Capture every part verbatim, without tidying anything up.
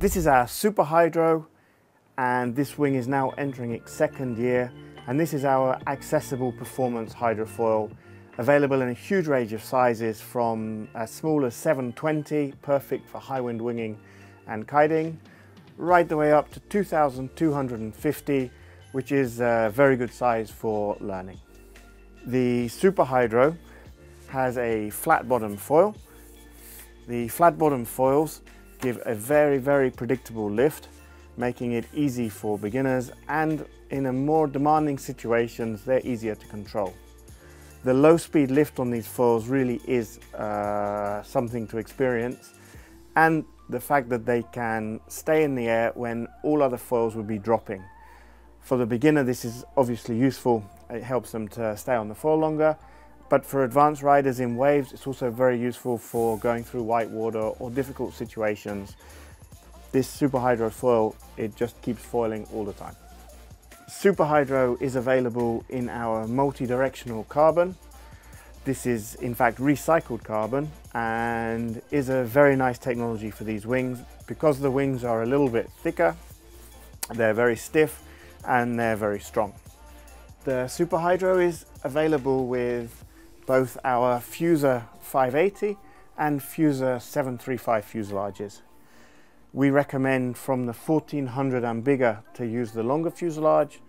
This is our Suprahydro, and this wing is now entering its second year, and this is our accessible performance hydrofoil, available in a huge range of sizes, from as small as seven twenty, perfect for high wind winging and kiting, right the way up to two thousand two hundred fifty, which is a very good size for learning. The Suprahydro has a flat bottom foil. The flat bottom foils give a very, very predictable lift, making it easy for beginners, and in a more demanding situations, they're easier to control. The low speed lift on these foils really is uh, something to experience, and the fact that they can stay in the air when all other foils would be dropping. For the beginner, this is obviously useful. It helps them to stay on the foil longer, but for advanced riders in waves, it's also very useful for going through white water or difficult situations. This Suprahydro foil, it just keeps foiling all the time. Suprahydro is available in our multi-directional carbon. This is in fact recycled carbon and is a very nice technology for these wings. Because the wings are a little bit thicker, they're very stiff and they're very strong. The Suprahydro is available with both our Fuzer five eighty and Fuzer seven thirty-five fuselages. We recommend from the fourteen hundred and bigger to use the longer fuselage,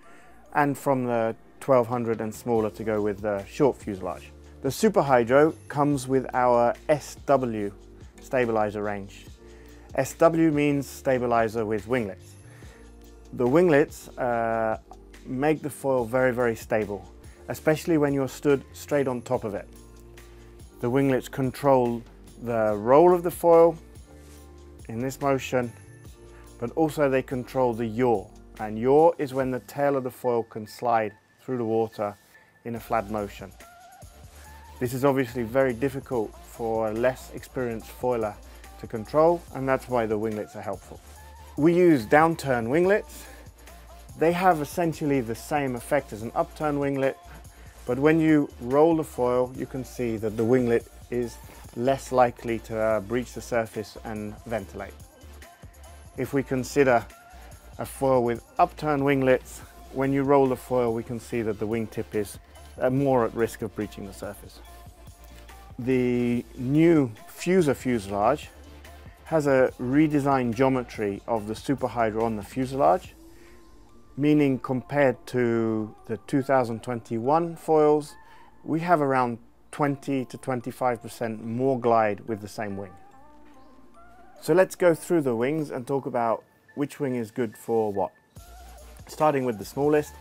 and from the twelve hundred and smaller to go with the short fuselage. The Suprahydro comes with our S W stabilizer range. S W means stabilizer with winglets. The winglets uh, make the foil very, very stable, especially when you're stood straight on top of it. The winglets control the roll of the foil in this motion, but also they control the yaw, and yaw is when the tail of the foil can slide through the water in a flat motion. This is obviously very difficult for a less experienced foiler to control, and that's why the winglets are helpful. We use downturn winglets. They have essentially the same effect as an upturn winglet, but when you roll the foil, you can see that the winglet is less likely to uh, breach the surface and ventilate. If we consider a foil with upturned winglets, when you roll the foil, we can see that the wingtip is uh, more at risk of breaching the surface. The new Fuzer fuselage has a redesigned geometry of the Suprahydro on the fuselage, meaning compared to the two thousand twenty-one foils, we have around twenty to twenty-five percent more glide with the same wing. So let's go through the wings and talk about which wing is good for what. Starting with the smallest,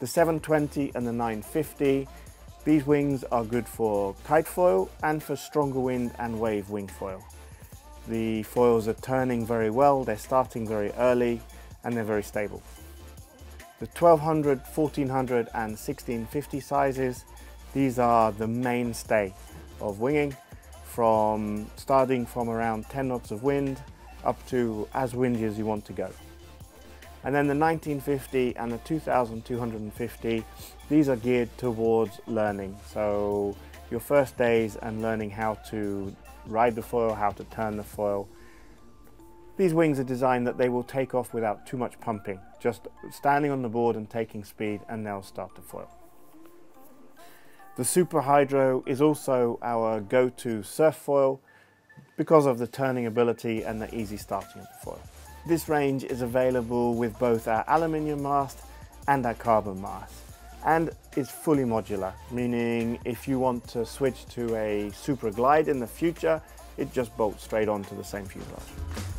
the seven twenty and the nine fifty, these wings are good for kite foil and for stronger wind and wave wing foil. The foils are turning very well, they're starting very early, and they're very stable. The twelve hundred, fourteen hundred and sixteen fifty sizes, these are the mainstay of winging, from starting from around ten knots of wind up to as windy as you want to go. And then the nineteen fifty and the two thousand two hundred fifty, these are geared towards learning. So your first days and learning how to ride the foil, how to turn the foil. These wings are designed that they will take off without too much pumping, just standing on the board and taking speed, and they'll start to foil. The Suprahydro is also our go-to surf foil because of the turning ability and the easy starting of the foil. This range is available with both our aluminium mast and our carbon mast, and it's fully modular, meaning if you want to switch to a Supraglide in the future, it just bolts straight onto the same fuselage.